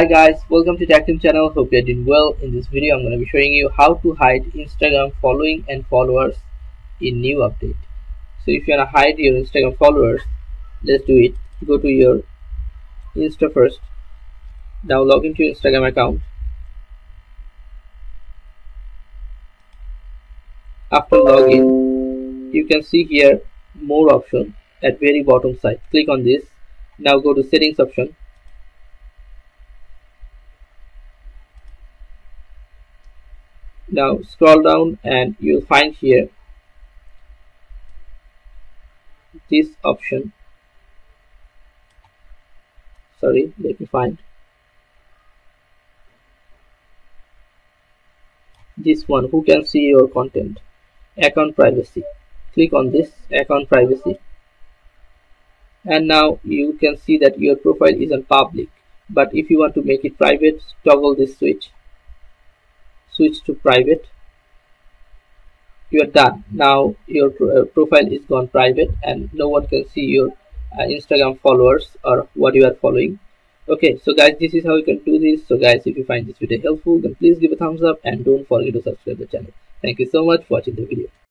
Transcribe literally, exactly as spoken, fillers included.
Hi guys, welcome to Tactim channel. Hope you're doing well. In this video I'm going to be showing you how to hide Instagram following and followers in new update. So if you want to hide your Instagram followers, let's do it. Go to your Insta first. Now log into your Instagram account. After login, you can see here more option at very bottom side. Click on this. Now go to settings option. Now scroll down and you'll find here this option. Sorry, let me find this one. Who can see your content? Account privacy. Click on this account privacy, and now you can see that your profile is on public, but if you want to make it private, toggle this switch switch to private. You are done. Now your pro uh, profile is gone private and no one can see your uh, Instagram followers or what you are following. Okay, so guys, this is how you can do this. So guys, if you find this video helpful, then please give a thumbs up and don't forget to subscribe the channel. Thank you so much for watching the video.